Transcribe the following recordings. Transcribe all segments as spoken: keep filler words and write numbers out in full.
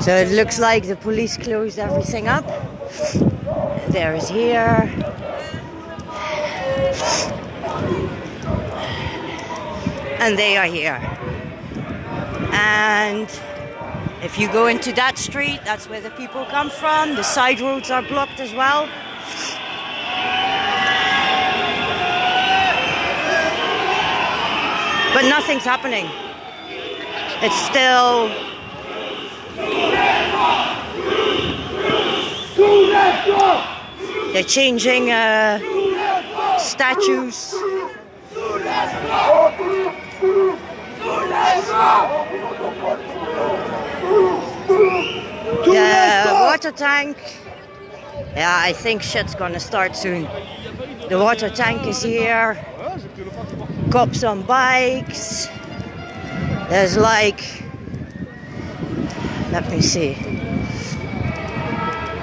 So it looks like the police closed everything up. There is here. And they are here. And if you go into that street, that's where the people come from. The side roads are blocked as well. But nothing's happening. It's still... They're changing uh, statues. The water tank, yeah, I think shit's gonna start soon. The water tank is here, cops on bikes, there's like, let me see,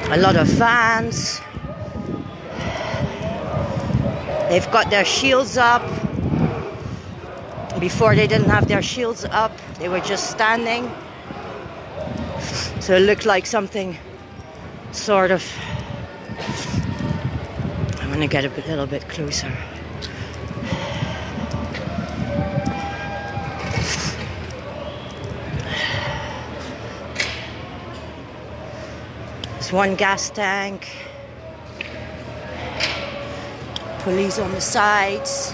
a lot of vans, they've got their shields up. Before they didn't have their shields up, they were just standing. So it looked like something sort of... I'm gonna get a bit, little bit closer. There's one gas tank. Police on the sides.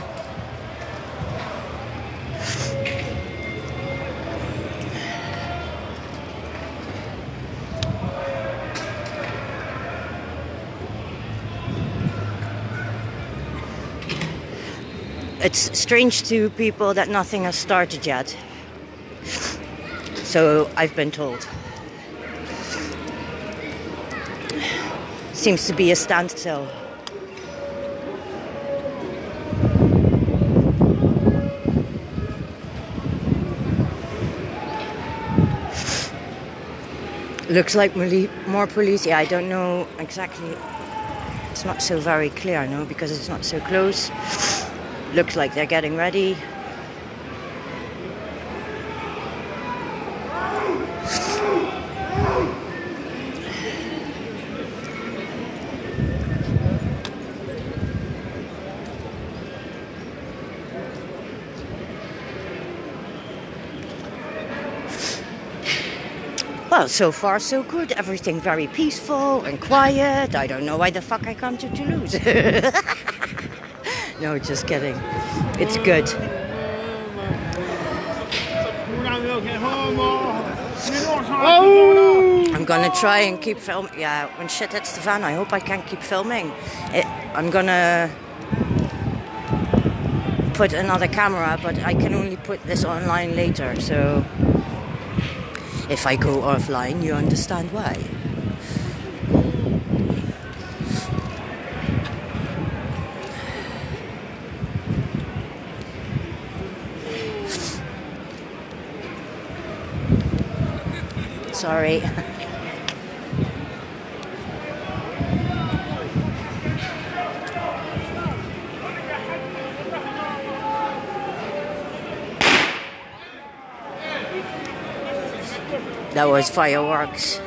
It's strange to people that nothing has started yet. So I've been told. Seems to be a standstill. Looks like more police. Yeah, I don't know exactly. It's not so very clear, no, because it's not so close. Looks like they're getting ready. Well, so far so good. Everything very peaceful and quiet. I don't know why the fuck I come to Toulouse. No, just kidding. It's good. I'm gonna try and keep filming. Yeah, when shit hits the fan, I hope I can keep filming. It, I'm gonna put another camera, but I can only put this online later. So if I go offline, you understand why. Sorry. That was fireworks.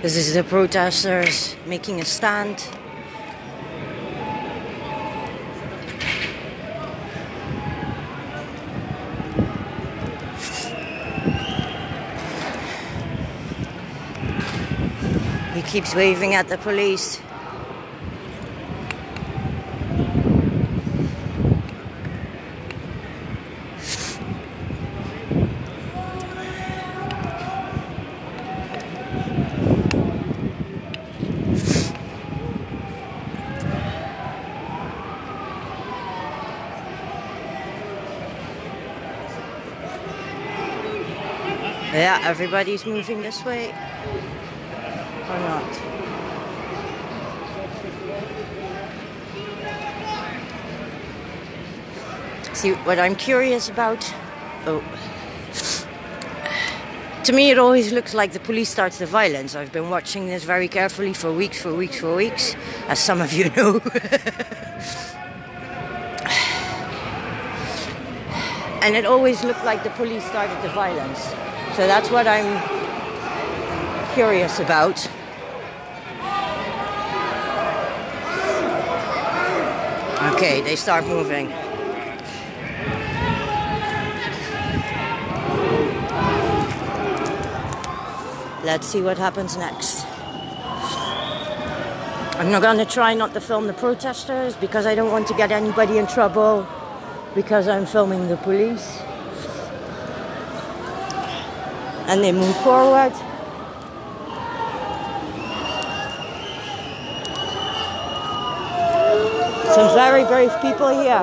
This is the protesters making a stand. He keeps waving at the police. Yeah, everybody's moving this way. Or not. See, what I'm curious about... Oh. To me, it always looks like the police starts the violence. I've been watching this very carefully for weeks, for weeks, for weeks, as some of you know. And it always looked like the police started the violence. So that's what I'm curious about. Okay, they start moving. Let's see what happens next. I'm not gonna try not to film the protesters because I don't want to get anybody in trouble because I'm filming the police. And they move forward. Some very brave people here.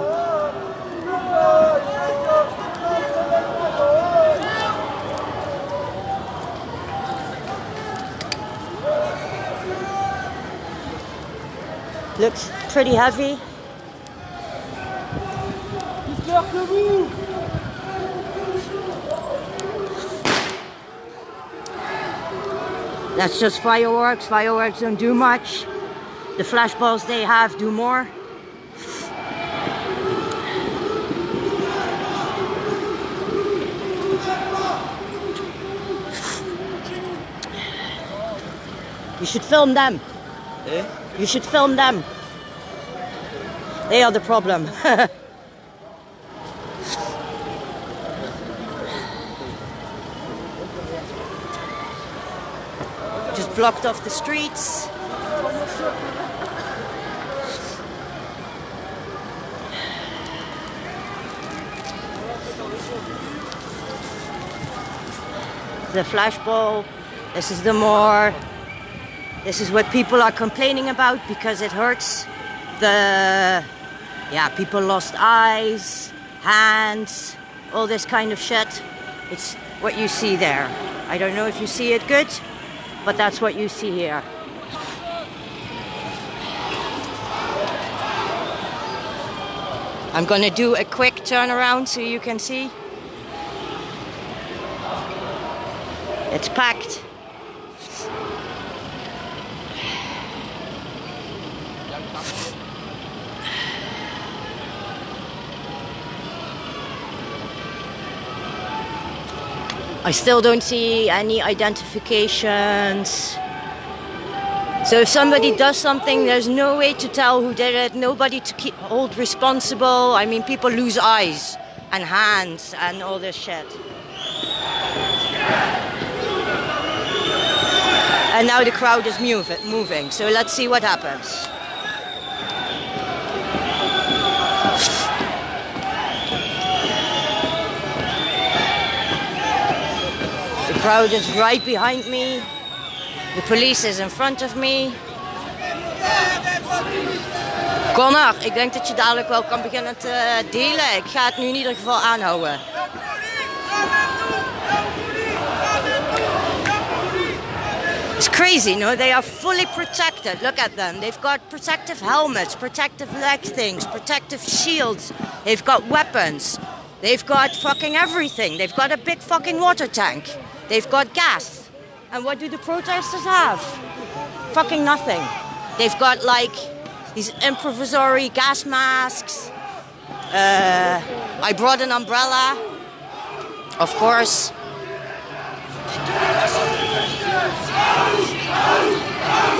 Looks pretty heavy. That's just fireworks. Fireworks don't do much. The flashballs they have do more. You should film them. Eh? You should film them. They are the problem. Just blocked off the streets. The flashball. This is the more. This is what people are complaining about because it hurts the... Yeah, people lost eyes, hands, all this kind of shit. It's what you see there. I don't know if you see it good, but that's what you see here. I'm gonna do a quick turnaround so you can see. It's packed. I still don't see any identifications. So if somebody does something, there's no way to tell who did it, nobody to keep, hold responsible. I mean, people lose eyes and hands and all this shit. And now the crowd is move moving, so let's see what happens. The crowd is right behind me, the police is in front of me. Connor, ik denk dat je dadelijk wel kan beginnen te delen. Ik ga het nu in ieder geval aanhouden. It's crazy, no? They are fully protected. Look at them. They've got protective helmets, protective leg things, protective shields. They've got weapons. They've got fucking everything. They've got a big fucking water tank. They've got gas. And what do the protesters have? Fucking nothing. They've got like these improvisory gas masks. Uh, I brought an umbrella, of course.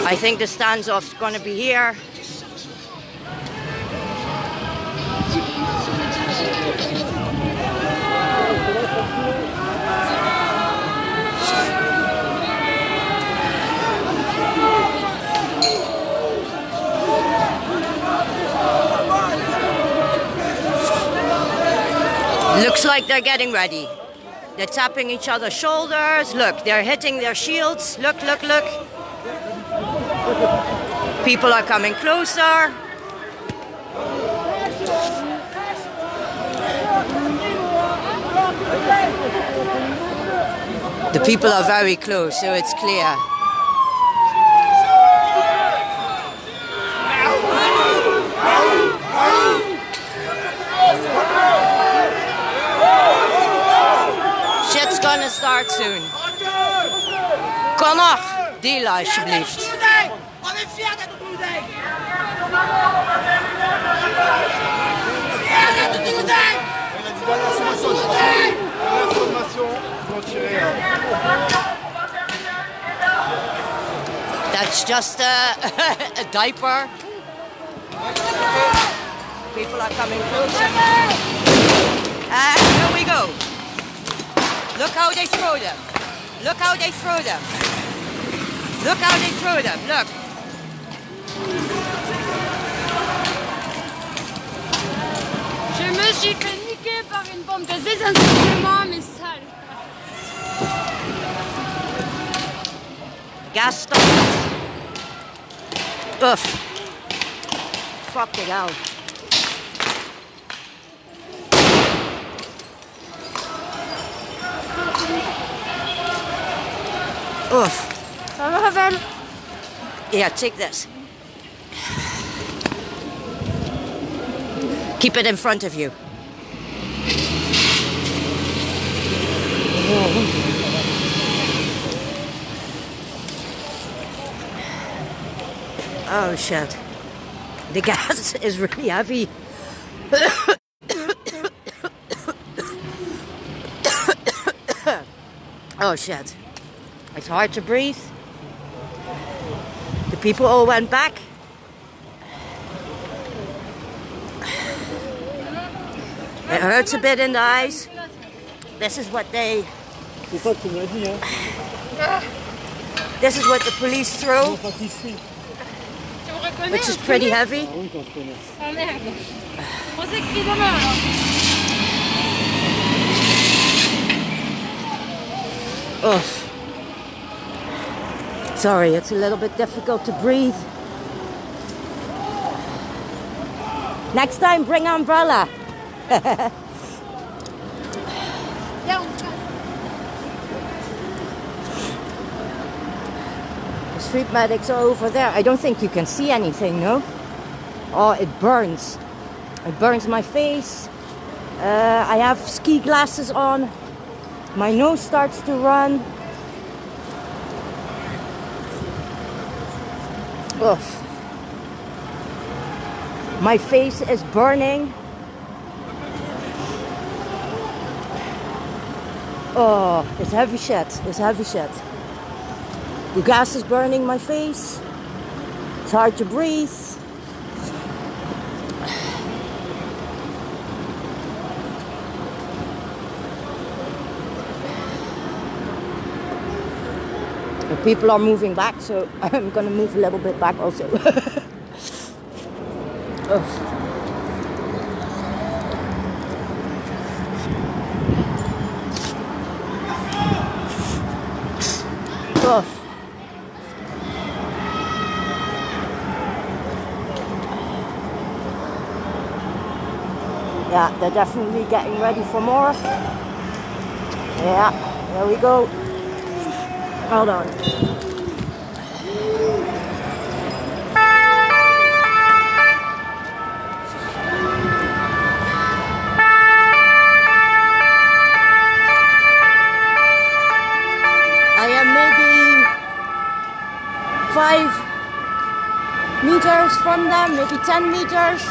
I think the standoff's gonna be here. Looks like they're getting ready. They're tapping each other's shoulders. Look, they're hitting their shields. Look, look, look. People are coming closer. people are very close, so it's clear. Shit's gonna start soon. Connor, deel alsjeblieft. That's just a, a diaper. People are coming closer. And here we go. Look how they throw them. Look how they throw them. Look how they throw them. Look. Je me suis fait niquer par une bombe de désinfectement, mais sale. Gas stop. Oof. Fuck it out. Oof. Ça va, Ravel? Yeah, take this. Keep it in front of you. Oh shit. The gas is really heavy. Oh shit. It's hard to breathe. The people all went back. It hurts a bit in the eyes. This is what they... This is what the police throw, which is pretty heavy. Oh. Sorry, it's a little bit difficult to breathe. Next time, bring an umbrella. The street medics are over there. I don't think you can see anything, no? Oh, it burns. It burns my face. Uh, I have ski glasses on. My nose starts to run. Oof. My face is burning. Oh, it's heavy shit, it's heavy shit. The gas is burning my face. It's hard to breathe. The people are moving back, so I'm gonna move a little bit back also. Oh. Oof. Yeah, they're definitely getting ready for more. Yeah, there we go. Hold on. I am maybe five meters from them, maybe ten meters.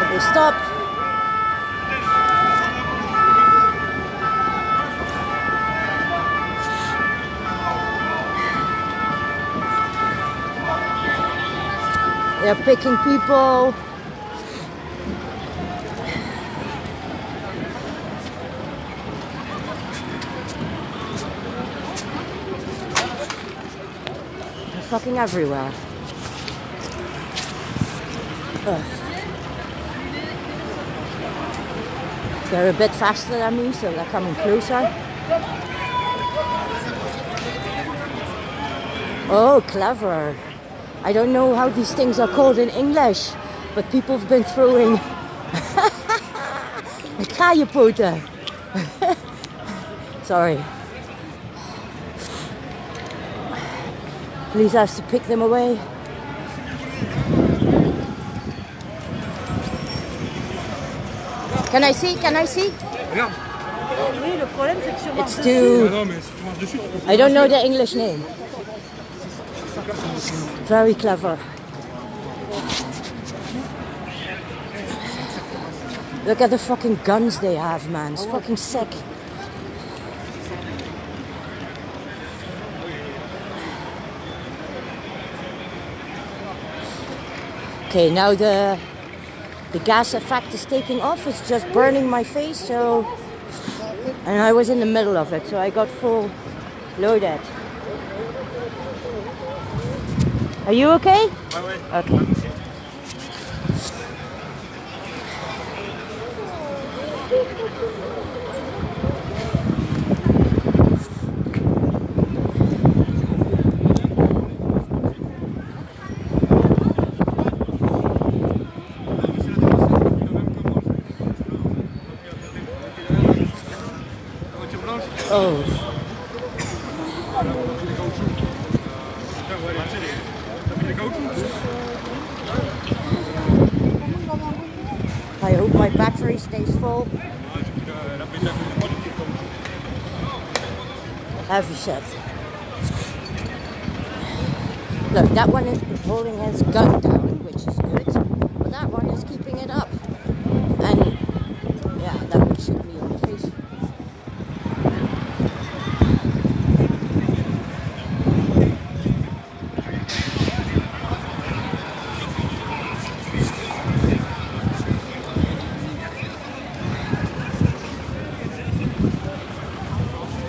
But they stop. They're picking people. Fucking everywhere. Ugh. They're a bit faster than me, so they're coming closer. Oh, clever. I don't know how these things are called in English, but people have been throwing firebutter. Sorry. Lisa has to pick them away. Can I see? Can I see? Yeah. It's too... I don't know the English name. Very clever. Look at the fucking guns they have, man. It's fucking sick. Okay, now the the gas effect is taking off. It's just burning my face, so... And I was in the middle of it, so I got full loaded. Are you okay? Okay. Oh. I hope my battery stays full. Heavy shit. Look, that one is holding his gun down, which is good, but that one is keeping it up. And yeah, that one should be on the face.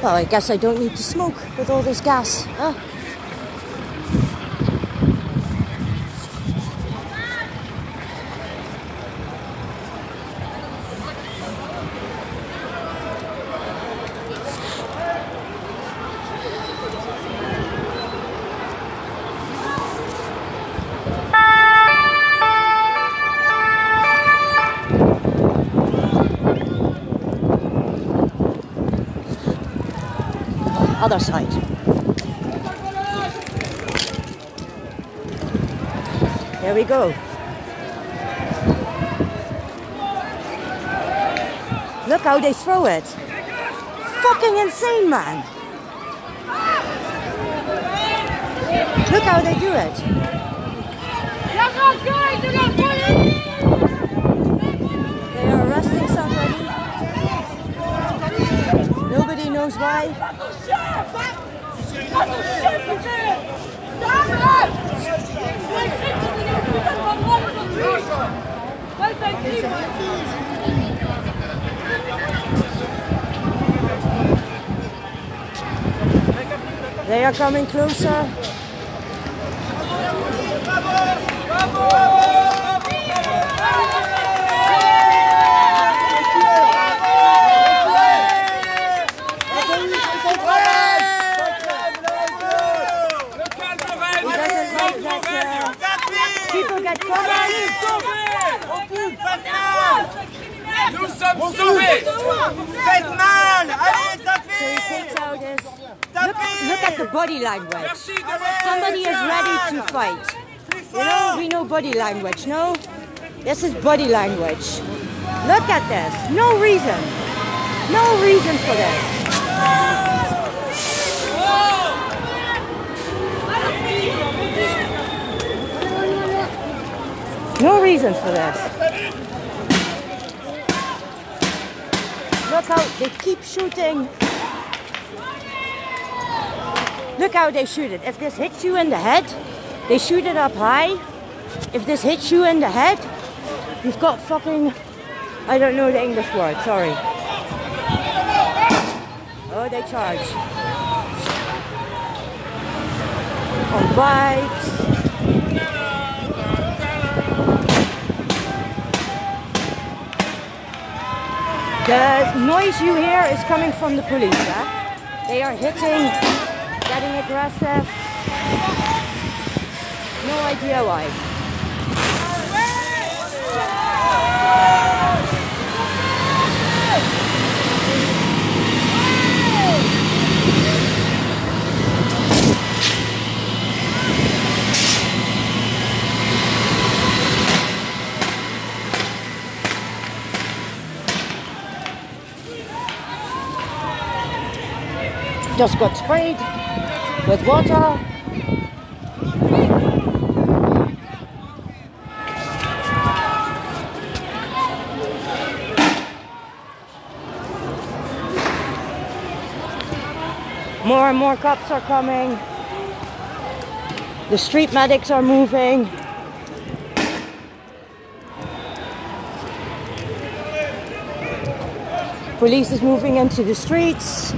Well, I guess I don't need to smoke with all this gas, huh? Other side. There we go. Look how they throw it. Fucking insane, man. Look how they do it. They are arresting somebody. Nobody knows why. They are coming closer. Nous sommes sauvés! Faites mal! Allez, tapez! Tapez! Look at the body language. Somebody is ready to fight. You know, we know body language, no? This is body language. Look at this. No reason. No reason for this. No reason for this. Look how they keep shooting. Look how they shoot it. If this hits you in the head, they shoot it up high. If this hits you in the head, you've got fucking... I don't know the English word, sorry. Oh, they charge. On bikes. The noise you hear is coming from the police, huh? They are hitting, getting aggressive. No idea why. just got sprayed with water. More and more cops are coming. The street medics are moving. Police is moving into the streets.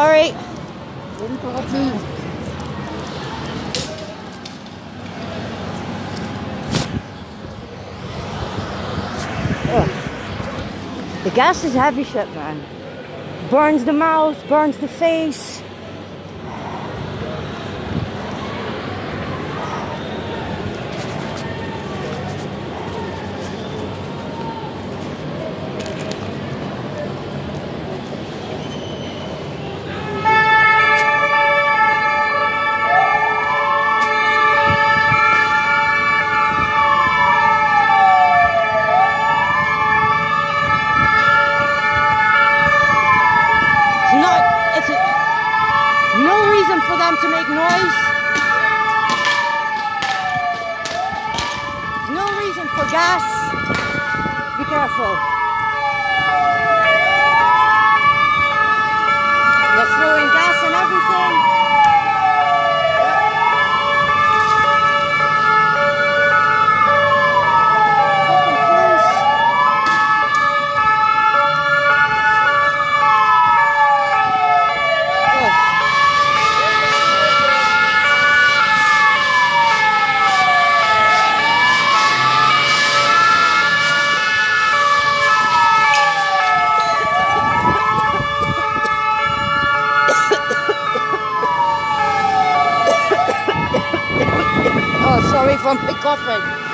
Sorry. Oh. The gas is heavy shit, man. Burns the mouth, burns the face. To make noise. No reason for gas. Be careful. They're throwing gas and everything. Sorry for my coughing.